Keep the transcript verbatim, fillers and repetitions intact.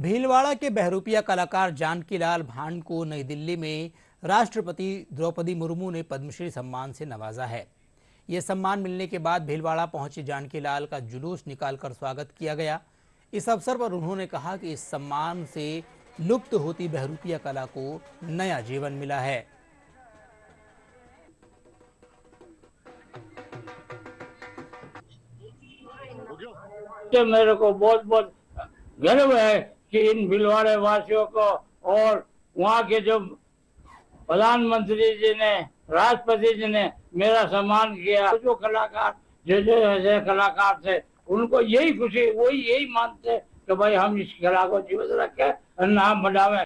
भीलवाड़ा के बहरूपिया कलाकार जानकीलाल भांड को नई दिल्ली में राष्ट्रपति द्रौपदी मुर्मू ने पद्मश्री सम्मान से नवाजा है। ये सम्मान मिलने के बाद भीलवाड़ा पहुंचे जानकीलाल का जुलूस निकालकर स्वागत किया गया। इस अवसर पर उन्होंने कहा कि इस सम्मान से लुप्त होती बहरूपिया कला को नया जीवन मिला है। तो मेरे को बहुत बहुत गर्व है कि इन भीलवाड़ा वासियों को और वहाँ के जो प्रधानमंत्री जी ने, राष्ट्रपति जी ने मेरा सम्मान किया। जो कलाकार जो जो ऐसे कलाकार थे उनको यही खुशी, वही यही मानते कि भाई हम इस कला को जीवित रखें और नाम बढ़ावें।